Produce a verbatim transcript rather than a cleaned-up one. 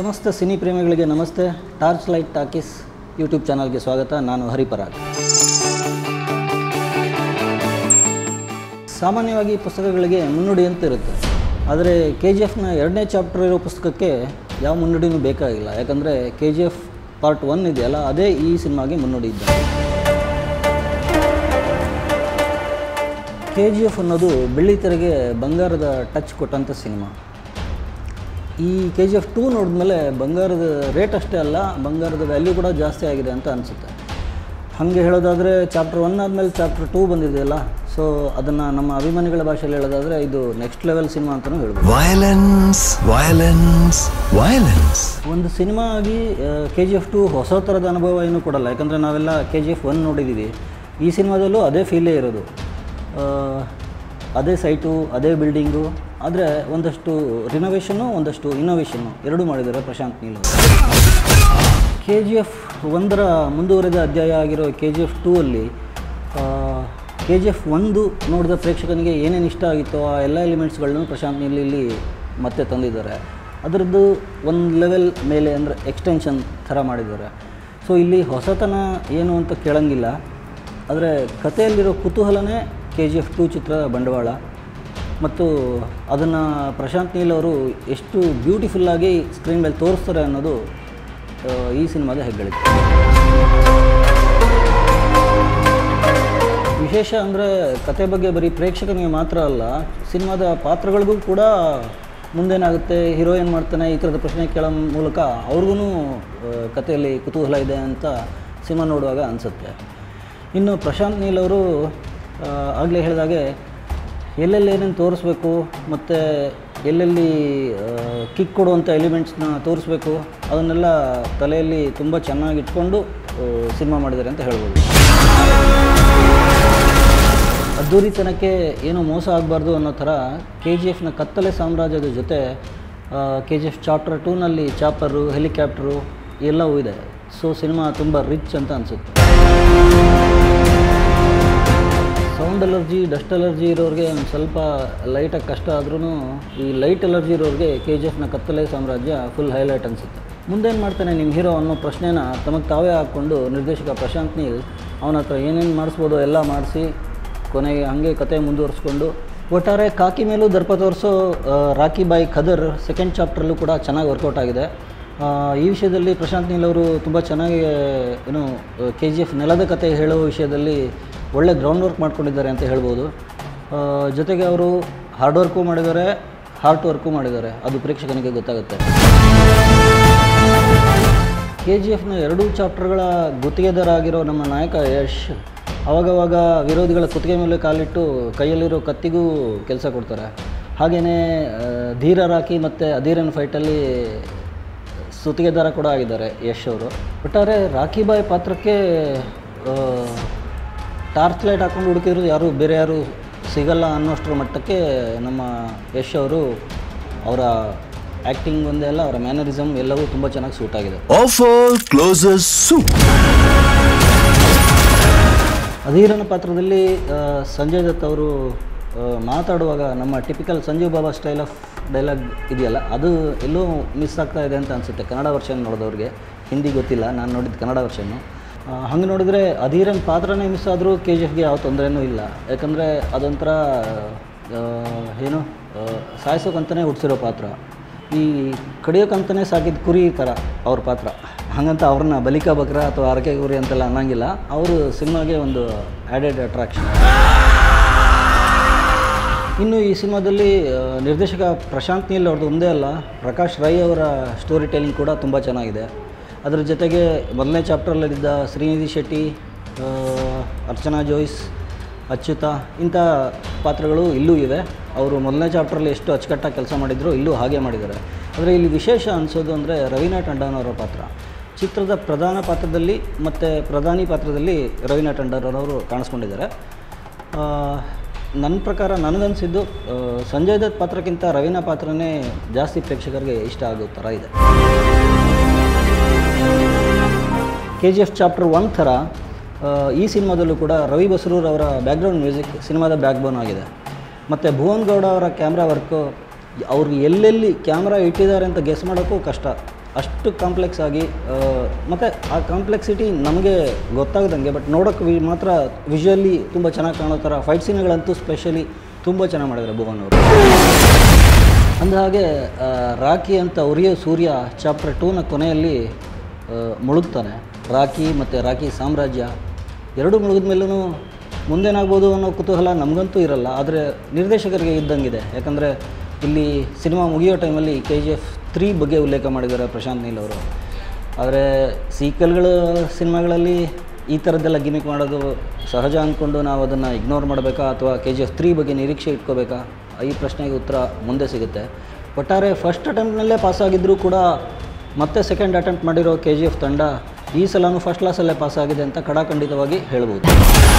समस्त सिनी प्रेमिगळिगे नमस्ते। Torch light talkies YouTube channel के स्वागत। नानु हरिपराग। सामान्यवागि पुस्तकगळिगे मुन्नुडियंते इरुत्ते, आदरे के जी एफ न ಎರಡನೇ ಚಾಪ್ಟರ್ ಇರೋ ಪುಸ್ತಕಕ್ಕೆ ಯಾವ ಮುನ್ನುಡಿನೂ ಬೇಕಾಗಿಲ್ಲ, ಯಾಕಂದ್ರೆ ಕೆ ಜಿ ಎಫ್ ಪಾರ್ಟ್ ಒಂದು ಇದೆಯಲ್ಲ ಅದೇ ಈ ಸಿನಿಮಾಗೆ ಮುನ್ನುಡಿ ಇದೆ। ಕೆ ಜಿ ಎಫ್ ಅನ್ನೋದು ಬೆಳ್ಳಿ ತೆರೆಗೆ ಬಂಗಾರದ ಟಚ್ ಕೊಟ್ಟಂತ ಸಿನಿಮಾ। ಈ ಕೆ ಜಿ ಎಫ್ ಟೂ ನೋಡಿದ್ಮೇಲೆ ಬಂಗಾರದ ರೇಟ್ ಅಷ್ಟೇ ಅಲ್ಲ ಬಂಗಾರದ ವ್ಯಾಲ್ಯೂ ಕೂಡ ಜಾಸ್ತಿ ಆಗಿದೆ ಅಂತ ಅನಿಸುತ್ತೆ। ಹಾಗೆ ಹೇಳೋದಾದರೆ ಚಾಪ್ಟರ್ ಒನ್ ಆದಮೇಲೆ ಚಾಪ್ಟರ್ ಟೂ ಬಂದಿದೆಯಲ್ಲ, ಸೊ ಅದನ್ನು ನಮ್ಮ ಅಭಿಮಾನಿಗಳ ಭಾಷೆಯಲ್ಲಿ ಹೇಳೋದಾದರೆ ಇದು ನೆಕ್ಸ್ಟ್ ಲೆವೆಲ್ ಸಿನಿಮಾ ಅಂತಲೂ ಹೇಳ್ಬೋದು। ವಯಲೆನ್ಸ್ ವಯಲೆನ್ಸ್ ವಯಲೆನ್ಸ್ ಒಂದು ಸಿನಿಮಾ ಆಗಿ ಕೆ ಜಿ ಎಫ್ ಟೂ ಹೊಸ ಥರದ ಅನುಭವ ಏನೂ ಕೊಡಲ್ಲ, ಯಾಕಂದರೆ ನಾವೆಲ್ಲ ಕೆ ಜಿ ಎಫ್ ಒನ್ ನೋಡಿದ್ದೀವಿ, ಈ ಸಿನಿಮಾದಲ್ಲೂ ಅದೇ ಫೀಲೇ ಇರೋದು, ಅದೇ ಸೈಟು ಅದೇ ಬಿಲ್ಡಿಂಗು, ಆದರೆ ಒಂದಷ್ಟು ರಿನೋವೇಷನ್ನು ಒಂದಷ್ಟು ಇನ್ನೋವೇಷನ್ನು ಎರಡೂ ಮಾಡಿದ್ದಾರೆ ಪ್ರಶಾಂತ್ ನೀಲ್ ಅವರು। ಕೆ ಜಿ ಎಫ್ ಒಂದರ ಮುಂದುವರೆದ ಅಧ್ಯಾಯ ಆಗಿರೋ ಕೆ ಜಿ ಎಫ್ ಟೂ ಅಲ್ಲಿ ಕೆ ಜಿ ಎಫ್ ಒಂದು ನೋಡಿದ ಪ್ರೇಕ್ಷಕನಿಗೆ ಏನೇನು ಇಷ್ಟ ಆಗಿತ್ತು ಆ ಎಲ್ಲ ಎಲಿಮೆಂಟ್ಸ್ಗಳನ್ನು ಪ್ರಶಾಂತ್ ನೀಲ್ ಇಲ್ಲಿ ಮತ್ತೆ ತಂದಿದ್ದಾರೆ, ಅದರದ್ದು ಒಂದು ಲೆವೆಲ್ ಮೇಲೆ ಅಂದರೆ ಎಕ್ಸ್ಟೆನ್ಷನ್ ಥರ ಮಾಡಿದ್ದಾರೆ। ಸೊ ಇಲ್ಲಿ ಹೊಸತನ ಏನು ಅಂತ ಕೇಳಂಗಿಲ್ಲ, ಆದರೆ ಕಥೆಯಲ್ಲಿರೋ ಕುತೂಹಲನೇ ಕೆ ಜಿ ಎಫ್ ಟೂ ಚಿತ್ರದ ಬಂಡವಾಳ, ಮತ್ತು ಅದನ್ನು ಪ್ರಶಾಂತ್ ನೀಲ್ ಅವರು ಎಷ್ಟು ಬ್ಯೂಟಿಫುಲ್ಲಾಗಿ ಸ್ಕ್ರೀನ್ ಮೇಲೆ ತೋರಿಸ್ತಾರೆ ಅನ್ನೋದು ಈ ಸಿನಿಮಾದ ಹೆಗ್ಗಳಿಕೆ। ವಿಶೇಷ ಅಂದರೆ ಕತೆ ಬಗ್ಗೆ ಬರೀ ಪ್ರೇಕ್ಷಕನಿಗೆ ಮಾತ್ರ ಅಲ್ಲ, ಸಿನಿಮಾದ ಪಾತ್ರಗಳಿಗೂ ಕೂಡ ಮುಂದೇನಾಗುತ್ತೆ ಹೀರೋ ಏನು ಮಾಡ್ತಾನೆ ಈ ಥರದ ಪ್ರಶ್ನೆ ಕೇಳೋ ಮೂಲಕ ಅವ್ರಿಗೂ ಕಥೆಯಲ್ಲಿ ಕುತೂಹಲ ಇದೆ ಅಂತ ಸಿನಿಮಾ ನೋಡುವಾಗ ಅನಿಸುತ್ತೆ। ಇನ್ನು ಪ್ರಶಾಂತ್ ನೀಲ್ ಅವರು ಆಗಲೇ ಹೇಳಿದಾಗೆ ಎಲ್ಲೆಲ್ಲಿ ಏನೇನು ತೋರಿಸ್ಬೇಕು ಮತ್ತು ಎಲ್ಲೆಲ್ಲಿ ಕಿಕ್ ಕೊಡುವಂಥ ಎಲಿಮೆಂಟ್ಸ್ನ ತೋರಿಸ್ಬೇಕು ಅದನ್ನೆಲ್ಲ ತಲೆಯಲ್ಲಿ ತುಂಬ ಚೆನ್ನಾಗಿ ಇಟ್ಕೊಂಡು ಸಿನಿಮಾ ಮಾಡಿದ್ದಾರೆ ಅಂತ ಹೇಳ್ಬೋದು। ಅದ್ದೂರಿತನಕ್ಕೆ ಏನೋ ಮೋಸ ಆಗಬಾರ್ದು ಅನ್ನೋ ಥರ ಕೆ ಜಿ ಎಫ್ನ ಕತ್ತಲೆ ಸಾಮ್ರಾಜ್ಯದ ಜೊತೆ ಕೆ ಜಿ ಎಫ್ ಚಾಪ್ಟರ್ ಟೂನಲ್ಲಿ ಚಾಪರು ಹೆಲಿಕಾಪ್ಟರು ಎಲ್ಲವೂ ಇದೆ, ಸೊ ಸಿನಿಮಾ ತುಂಬ ರಿಚ್ ಅಂತ ಅನಿಸುತ್ತೆ। ಸೌಂಡ್ ಅಲರ್ಜಿ ಡಸ್ಟ್ ಅಲರ್ಜಿ ಇರೋರಿಗೆ ಒಂದು ಸ್ವಲ್ಪ ಲೈಟಾಗಿ ಕಷ್ಟ ಆದ್ರೂ ಈ ಲೈಟ್ ಅಲರ್ಜಿ ಇರೋರಿಗೆ ಕೆ ಜಿ ಎಫ್ನ ಕತ್ತಲೆ ಸಾಮ್ರಾಜ್ಯ ಫುಲ್ ಹೈಲೈಟ್ ಅನಿಸುತ್ತೆ। ಮುಂದೇನು ಮಾಡ್ತಾನೆ ನಿಮ್ಮ ಹೀರೋ ಅನ್ನೋ ಪ್ರಶ್ನೆನ ತಮಗೆ ತಾವೇ ಹಾಕ್ಕೊಂಡು ನಿರ್ದೇಶಕ ಪ್ರಶಾಂತ್ ನೀಲ್ ಅವನ ಹತ್ರ ಏನೇನು ಮಾಡಿಸ್ಬೋದು ಎಲ್ಲ ಮಾಡಿಸಿ ಕೊನೆಗೆ ಹಾಗೆ ಕತೆ ಮುಂದುವರಿಸ್ಕೊಂಡು ಒಟ್ಟಾರೆ ಕಾಕಿ ಮೇಲೂ ದರ್ಪ ತೋರಿಸೋ ರಾಕಿ ಬಾಯ್ ಖದರ್ ಸೆಕೆಂಡ್ ಚಾಪ್ಟ್ರಲ್ಲೂ ಕೂಡ ಚೆನ್ನಾಗಿ ವರ್ಕೌಟ್ ಆಗಿದೆ। ಈ ವಿಷಯದಲ್ಲಿ ಪ್ರಶಾಂತ್ ನೀಲ್ ಅವರು ತುಂಬ ಚೆನ್ನಾಗಿ ಏನು ಕೆ ಜಿ ಎಫ್ ನೆಲದ ಕತೆ ಹೇಳೋ ವಿಷಯದಲ್ಲಿ ಒಳ್ಳೆ ಗ್ರೌಂಡ್ ವರ್ಕ್ ಮಾಡ್ಕೊಂಡಿದ್ದಾರೆ ಅಂತ ಹೇಳ್ಬೋದು। ಜೊತೆಗೆ ಅವರು ಹಾರ್ಡ್ ವರ್ಕೂ ಮಾಡಿದ್ದಾರೆ ಹಾರ್ಟ್ ವರ್ಕೂ ಮಾಡಿದ್ದಾರೆ, ಅದು ಪ್ರೇಕ್ಷಕನಿಗೆ ಗೊತ್ತಾಗುತ್ತೆ। ಕೆ ಜಿ ಎಫ್ನ ಎರಡೂ ಚಾಪ್ಟರ್ಗಳ ಗುತ್ತಿಗೆದಾರಾಗಿರೋ ನಮ್ಮ ನಾಯಕ ಯಶ್ ಆವಾಗವಾಗ ವಿರೋಧಿಗಳ ಕುತ್ತಿಗೆ ಮೇಲೆ ಕಾಲಿಟ್ಟು ಕೈಯಲ್ಲಿರೋ ಕತ್ತಿಗೂ ಕೆಲಸ ಕೊಡ್ತಾರೆ, ಹಾಗೆಯೇ ಧೀರ ರಾಕಿ ಮತ್ತು ಅಧೀರನ್ ಫೈಟಲ್ಲಿ ಸುತ್ತಿಗೆದಾರ ಕೂಡ ಆಗಿದ್ದಾರೆ ಯಶ್ ಅವರು। ಒಟ್ಟಾರೆ ರಾಕಿ ಬಾಯ್ ಪಾತ್ರಕ್ಕೆ ಟಾರ್ಚ್ ಲೈಟ್ ಹಾಕೊಂಡು ಹುಡುಕಿದ್ರು ಯಾರು ಬೇರೆ ಯಾರು ಸಿಗಲ್ಲ ಅನ್ನೋಷ್ಟರ ಮಟ್ಟಕ್ಕೆ ನಮ್ಮ ಯಶ್ ಅವರು ಅವರ ಆ್ಯಕ್ಟಿಂಗ್ ಒಂದೇ ಅಲ್ಲ ಅವರ ಮ್ಯಾನರಿಸಮ್ ಎಲ್ಲವೂ ತುಂಬ ಚೆನ್ನಾಗಿ ಸೂಟ್ ಆಗಿದೆ। ಆಫರ್ ಕ್ಲೋಸಸ್ ಸೂಟ್ ಅಧೀರನ ಪಾತ್ರದಲ್ಲಿ ಸಂಜಯ್ ದತ್ ಅವರು ಮಾತಾಡುವಾಗ ನಮ್ಮ typical Sanjeev Baba style of dialogue ಇದೆಯಲ್ಲ ಅದು ಎಲ್ಲೋ ಮಿಸ್ ಆಗ್ತಾ ಇದೆ ಅಂತ ಅನಿಸುತ್ತೆ ಕನ್ನಡ ವರ್ಷನ್ ನೋಡಿದವ್ರಿಗೆ, ಹಿಂದಿ ಗೊತ್ತಿಲ್ಲ ನಾನು ನೋಡಿದ್ದು ಕನ್ನಡ ವರ್ಷನ್ನು। ಹಂಗೆ ನೋಡಿದರೆ ಅಧೀರನ್ ಪಾತ್ರನೇ ಮಿಸ್ ಆದರೂ ಕೆ ಜಿ ಎಫ್ಗೆ ಯಾವ ತೊಂದರೆಯೂ ಇಲ್ಲ, ಯಾಕಂದರೆ ಅದೊಂಥರ ಏನು ಸಾಯಿಸೋಕ್ಕಂತಲೇ ಹುಟ್ಟಿಸಿರೋ ಪಾತ್ರ, ಈ ಕಡಿಯೋಕ್ಕಂತಲೇ ಸಾಕಿದ ಕುರಿ ಥರ ಅವ್ರ ಪಾತ್ರ, ಹಾಗಂತ ಅವ್ರನ್ನ ಬಲಿಕಾ ಬಕ್ರ ಅಥವಾ ಅರಕೆ ಕುರಿ ಅಂತೆಲ್ಲ ಅನ್ನೋಂಗಿಲ್ಲ, ಅವರು ಸಿನಿಮಾಗೆ ಒಂದು ಆ್ಯಡೆಡ್ ಅಟ್ರಾಕ್ಷನ್। ಇನ್ನು ಈ ಸಿನಿಮಾದಲ್ಲಿ ನಿರ್ದೇಶಕ ಪ್ರಶಾಂತ್ ನೀಲ್ ಅವ್ರದ್ದು ಒಂದೇ ಅಲ್ಲ ಪ್ರಕಾಶ್ ರೈ ಅವರ ಸ್ಟೋರಿ ಟೆಲಿಂಗ್ ಕೂಡ ತುಂಬ ಚೆನ್ನಾಗಿದೆ, ಅದರ ಜೊತೆಗೆ ಮೊದಲನೇ ಚಾಪ್ಟರ್ನಲ್ಲಿದ್ದ ಶ್ರೀನಿಧಿ ಶೆಟ್ಟಿ ಅರ್ಚನಾ ಜೋಯಿಸ್ ಅಚ್ಯುತ ಇಂಥ ಪಾತ್ರಗಳು ಇಲ್ಲೂ ಇವೆ, ಅವರು ಮೊದಲನೇ ಚಾಪ್ಟರಲ್ಲಿ ಎಷ್ಟು ಅಚ್ಚುಕಟ್ಟಾಗಿ ಕೆಲಸ ಮಾಡಿದ್ರು ಇಲ್ಲೂ ಹಾಗೆ ಮಾಡಿದ್ದಾರೆ। ಆದರೆ ಇಲ್ಲಿ ವಿಶೇಷ ಅನಿಸೋದು ಅಂದರೆ ರವೀನಾ ಟಂಡನ್ ಅವರ ಪಾತ್ರ, ಚಿತ್ರದ ಪ್ರಧಾನ ಪಾತ್ರದಲ್ಲಿ ಮತ್ತು ಪ್ರಧಾನಿ ಪಾತ್ರದಲ್ಲಿ ರವೀನಾ ಟಂಡನ್ ಅವರು ಕಾಣಿಸ್ಕೊಂಡಿದ್ದಾರೆ। ನನ್ನ ಪ್ರಕಾರ ನನಗನ್ಸಿದ್ದು ಸಂಜಯ್ ದತ್ ಪಾತ್ರಕ್ಕಿಂತ ರವೀನಾ ಪಾತ್ರನೇ ಜಾಸ್ತಿ ಪ್ರೇಕ್ಷಕರಿಗೆ ಇಷ್ಟ ಆಗೋ ಥರ ಇದೆ। K G F chapter one ಥರ ಈ ಸಿನಿಮಾದಲ್ಲೂ ಕೂಡ ರವಿ ಬಸ್ರೂರ್ ಅವರ ಬ್ಯಾಕ್ಗ್ರೌಂಡ್ ಮ್ಯೂಸಿಕ್ ಸಿನಿಮಾದ ಬ್ಯಾಕ್ಬೋನ್ ಆಗಿದೆ, ಮತ್ತು ಭುವನ್ ಗೌಡ ಅವರ ಕ್ಯಾಮ್ರಾ ವರ್ಕು, ಅವ್ರಿಗೆ ಎಲ್ಲೆಲ್ಲಿ ಕ್ಯಾಮ್ರಾ ಇಟ್ಟಿದ್ದಾರೆ ಅಂತ ಗೆಸ್ ಮಾಡೋಕ್ಕೂ ಕಷ್ಟ, ಅಷ್ಟು ಕಾಂಪ್ಲೆಕ್ಸ್ ಆಗಿ ಮತ್ತು ಆ ಕಾಂಪ್ಲೆಕ್ಸಿಟಿ ನಮಗೆ ಗೊತ್ತಾಗದಂಗೆ ಬಟ್ ನೋಡೋಕ್ಕೆ ಮಾತ್ರ ವಿಜುವಲಿ ತುಂಬ ಚೆನ್ನಾಗಿ ಕಾಣೋ ಥರ ಫೈಟ್ ಸೀನ್ಗಳಂತೂ ಸ್ಪೆಷಲಿ ತುಂಬ ಚೆನ್ನಾಗಿ ಮಾಡಿದ್ದಾರೆ ಭುವನ್ ಅವರು. ಅಂದಹಾಗೆ ರಾಕಿ ಅಂತ ಉರಿಯೋ ಸೂರ್ಯ ಚಾಪ್ಟರ್ ಟೂನ ಕೊನೆಯಲ್ಲಿ ಮುಳುಗ್ತಾನೆ. ರಾಕಿ ಮತ್ತು ರಾಕಿ ಸಾಮ್ರಾಜ್ಯ ಎರಡೂ ಮುಳುಗಿದ ಮೇಲೂ ಮುಂದೇನಾಗ್ಬೋದು ಅನ್ನೋ ಕುತೂಹಲ ನಮಗಂತೂ ಇರಲ್ಲ, ಆದರೆ ನಿರ್ದೇಶಕರಿಗೆ ಇದ್ದಂಗಿದೆ. ಯಾಕಂದರೆ ಇಲ್ಲಿ ಸಿನಿಮಾ ಮುಗಿಯೋ ಟೈಮಲ್ಲಿ ಕೆ ಜಿ ಎಫ್ ತ್ರೀ ಬಗ್ಗೆ ಉಲ್ಲೇಖ ಮಾಡಿದ್ದಾರೆ ಪ್ರಶಾಂತ್ ನೀಲ್ ಅವರು. ಆದರೆ ಸೀಕ್ವೆಲ್ಗಳ ಸಿನಿಮಾಗಳಲ್ಲಿ ಈ ಥರದ್ದೆಲ್ಲ ಗಿಮಿಕ್ ಮಾಡೋದು ಸಹಜ ಅಂದ್ಕೊಂಡು ನಾವು ಅದನ್ನು ಇಗ್ನೋರ್ ಮಾಡಬೇಕಾ ಅಥವಾ ಕೆ ಜಿ ಎಫ್ ತ್ರೀ ಬಗ್ಗೆ ನಿರೀಕ್ಷೆ ಇಟ್ಕೋಬೇಕಾ? ಈ ಪ್ರಶ್ನೆಗೆ ಉತ್ತರ ಮುಂದೆ ಸಿಗುತ್ತೆ. ಒಟ್ಟಾರೆ ಫಸ್ಟ್ ಅಟೆಂಪ್ಟ್ನಲ್ಲೇ ಪಾಸಾಗಿದ್ದರೂ ಕೂಡ ಮತ್ತೆ ಸೆಕೆಂಡ್ ಅಟೆಂಪ್ಟ್ ಮಾಡಿರೋ ಕೆ ಜಿ ಎಫ್ ತಂಡ ಈ ಸಲನೂ ಫಸ್ಟ್ ಕ್ಲಾಸಲ್ಲೇ ಪಾಸಾಗಿದೆ ಅಂತ ಕಡಾಖಂಡಿತವಾಗಿ ಹೇಳ್ಬೋದು.